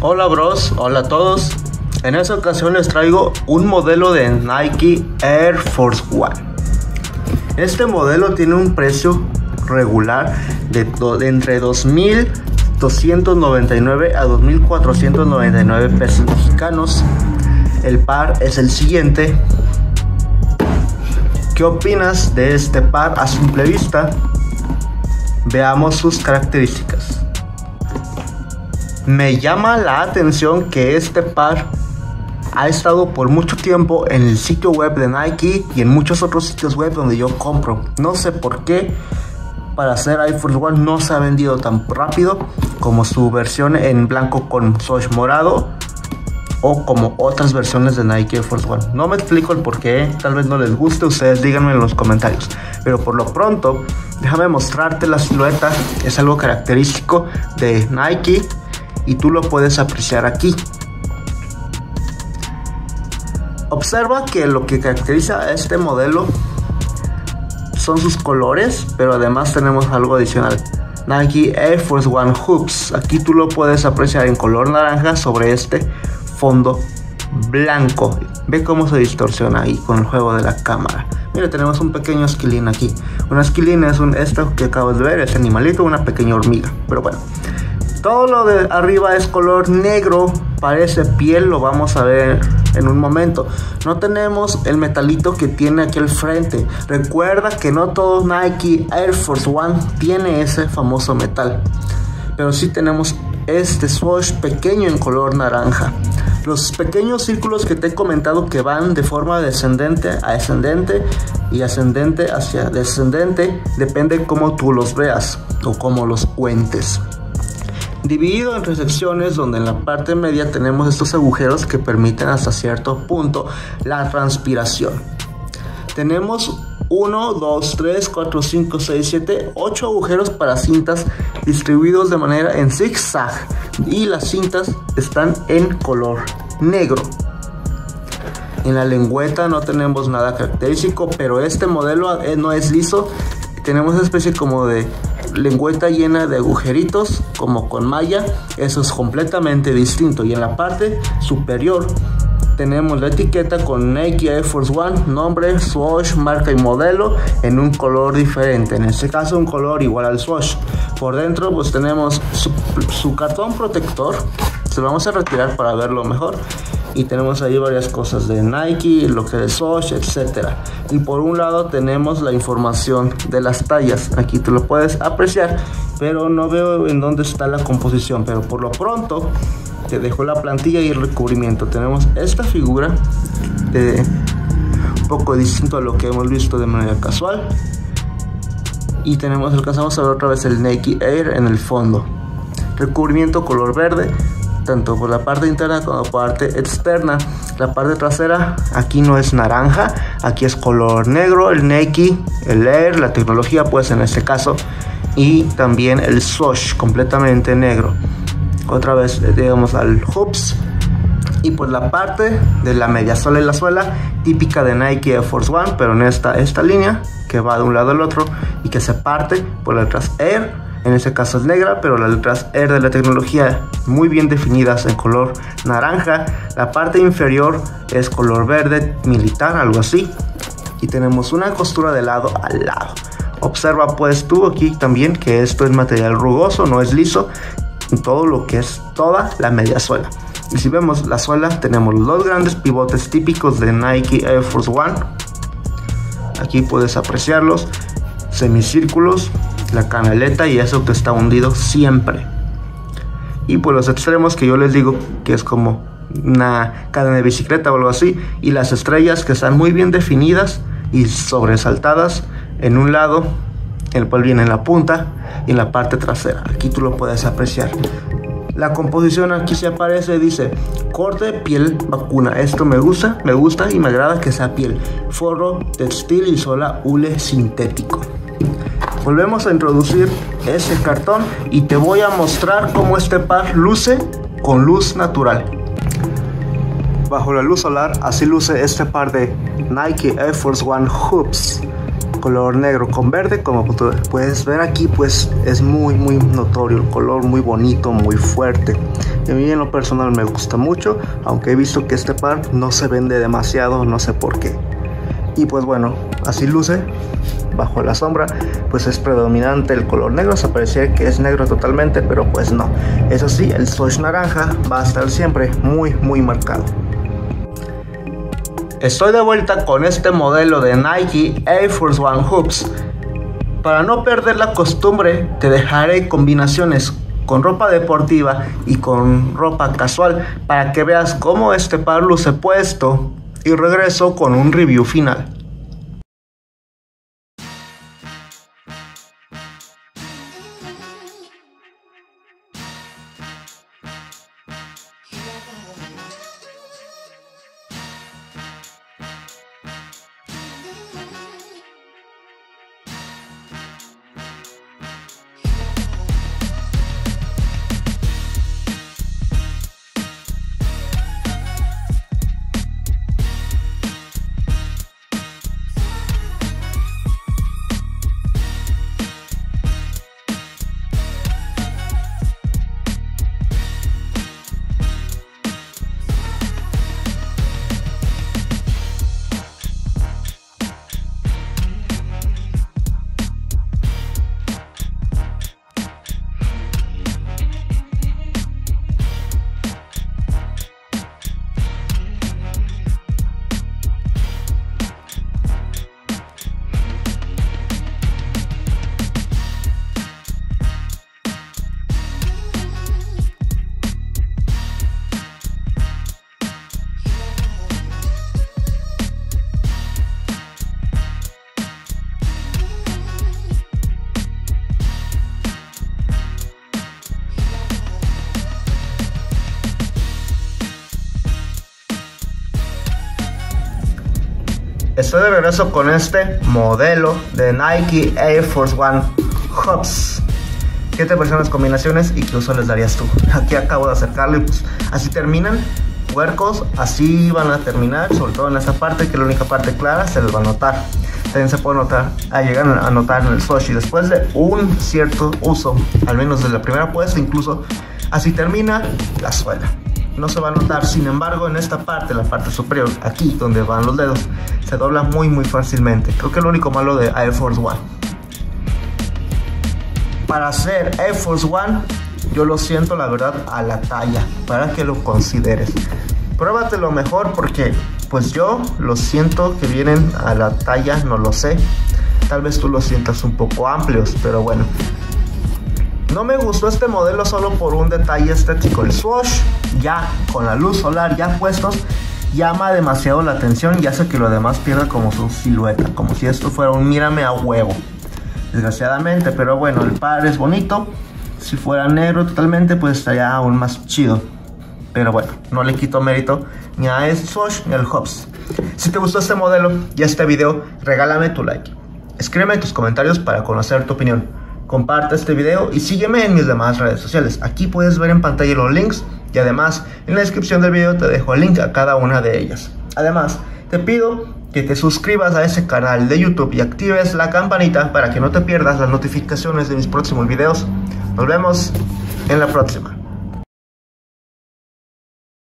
Hola bros, hola a todos. En esta ocasión les traigo un modelo de Nike Air Force One. Este modelo tiene un precio regular de entre 2.299 a 2.499 pesos mexicanos. El par es el siguiente. ¿Qué opinas de este par a simple vista? Veamos sus características. Me llama la atención que este par ha estado por mucho tiempo en el sitio web de Nike y en muchos otros sitios web donde yo compro. No sé por qué para hacer Air Force One no se ha vendido tan rápido como su versión en blanco con swatch morado, o como otras versiones de Nike Air Force One. No me explico el por qué, tal vez no les guste, ustedes díganme en los comentarios. Pero por lo pronto, déjame mostrarte la silueta, es algo característico de Nike y tú lo puedes apreciar aquí. Observa que lo que caracteriza a este modelo son sus colores, pero además tenemos algo adicional. Nike Air Force One Hoops, aquí tú lo puedes apreciar en color naranja sobre este fondo blanco. Ve cómo se distorsiona ahí con el juego de la cámara. Mira, tenemos un pequeño esquilín aquí. Una esquilina es esto que acabas de ver, este animalito, una pequeña hormiga. Pero bueno, todo lo de arriba es color negro, parece piel, lo vamos a ver en un momento. No tenemos el metalito que tiene aquí al frente. Recuerda que no todos Nike Air Force One tiene ese famoso metal, pero sí tenemos este swatch pequeño en color naranja. Los pequeños círculos que te he comentado que van de forma descendente a ascendente y ascendente hacia descendente, depende cómo tú los veas o cómo los cuentes. Dividido entre secciones donde en la parte media tenemos estos agujeros que permiten hasta cierto punto la transpiración. Tenemos 1, 2, 3, 4, 5, 6, 7, 8 agujeros para cintas distribuidos de manera en zigzag y las cintas están en color negro. En la lengüeta no tenemos nada característico, pero este modelo no es liso, tenemos una especie como de lengüeta llena de agujeritos como con malla, eso es completamente distinto. Y en la parte superior tenemos la etiqueta con Nike Air Force One, nombre, swatch, marca y modelo en un color diferente, en este caso un color igual al swatch. Por dentro pues tenemos su cartón protector, se lo vamos a retirar para verlo mejor, y tenemos ahí varias cosas de Nike, lo que es swatch, etcétera. Y por un lado tenemos la información de las tallas, aquí tú lo puedes apreciar, pero no veo en dónde está la composición, pero por lo pronto te dejo la plantilla y el recubrimiento. Tenemos esta figura un poco distinto a lo que hemos visto de manera casual, y tenemos, alcanzamos a ver otra vez el Nike Air en el fondo. Recubrimiento color verde tanto por la parte interna como por la parte externa. La parte trasera aquí no es naranja, aquí es color negro, el Nike, el Air, la tecnología pues en este caso, y también el swatch completamente negro. Otra vez llegamos al hoops, y por la parte de la mediasola y la suela típica de Nike Air Force One, pero en esta línea que va de un lado al otro y que se parte por las letras Air, en este caso es negra, pero las letras Air de la tecnología muy bien definidas en color naranja. La parte inferior es color verde militar, algo así, y tenemos una costura de lado a lado. Observa pues tú aquí también que esto es material rugoso, no es liso. Todo lo que es toda la media suela, y si vemos la suela tenemos los dos grandes pivotes típicos de Nike Air Force One, aquí puedes apreciarlos, semicírculos, la canaleta y eso que está hundido siempre, y por los extremos que yo les digo que es como una cadena de bicicleta o algo así, y las estrellas que están muy bien definidas y sobresaltadas en un lado, el cual viene en la punta y en la parte trasera, aquí tú lo puedes apreciar. La composición aquí se aparece, dice corte, piel, vacuna, esto me gusta y me agrada que sea piel, forro, textil y sola hule sintético. Volvemos a introducir ese cartón y te voy a mostrar cómo este par luce con luz natural. Bajo la luz solar así luce este par de Nike Air Force One Hoops. color negro con verde, como puedes ver aquí, pues es muy notorio el color, muy bonito, muy fuerte. A mí en lo personal me gusta mucho, aunque he visto que este par no se vende demasiado, no sé por qué. Y pues bueno, así luce bajo la sombra, pues es predominante el color negro, se parece que es negro totalmente, pero pues no. Eso sí, el swatch naranja va a estar siempre muy marcado. Estoy de vuelta con este modelo de Nike Air Force One Hoops. Para no perder la costumbre, te dejaré combinaciones con ropa deportiva y con ropa casual para que veas cómo este par luce puesto, y regreso con un review final. Estoy de regreso con este modelo de Nike Air Force One Hoops. ¿Qué te parecen las combinaciones y qué uso les darías tú? Aquí acabo de acercarlo y pues así terminan. Huercos, así van a terminar, sobre todo en esta parte, que es la única parte clara, se les va a notar. También se puede notar, llegar a notar en el swatch, y después de un cierto uso, al menos de la primera puesta, incluso así termina la suela. No se va a notar, sin embargo, en esta parte, la parte superior, aquí donde van los dedos, se dobla muy fácilmente. Creo que es lo único malo de Air Force One. Para hacer Air Force One, yo lo siento, la verdad, a la talla, para que lo consideres. Pruébatelo mejor, porque pues yo lo siento que vienen a la talla, no lo sé. Tal vez tú lo sientas un poco amplios, pero bueno. No me gustó este modelo solo por un detalle estético. El swatch, ya con la luz solar ya puestos, llama demasiado la atención y hace que lo demás pierda como su silueta, como si esto fuera un mírame a huevo, desgraciadamente. Pero bueno, el par es bonito. Si fuera negro totalmente, pues estaría aún más chido. Pero bueno, no le quito mérito ni a este swatch ni al Hoops. Si te gustó este modelo y este video, regálame tu like, escríbeme tus comentarios para conocer tu opinión. Comparte este video y sígueme en mis demás redes sociales. Aquí puedes ver en pantalla los links, y además en la descripción del video te dejo el link a cada una de ellas. Además, te pido que te suscribas a ese canal de YouTube y actives la campanita para que no te pierdas las notificaciones de mis próximos videos. Nos vemos en la próxima.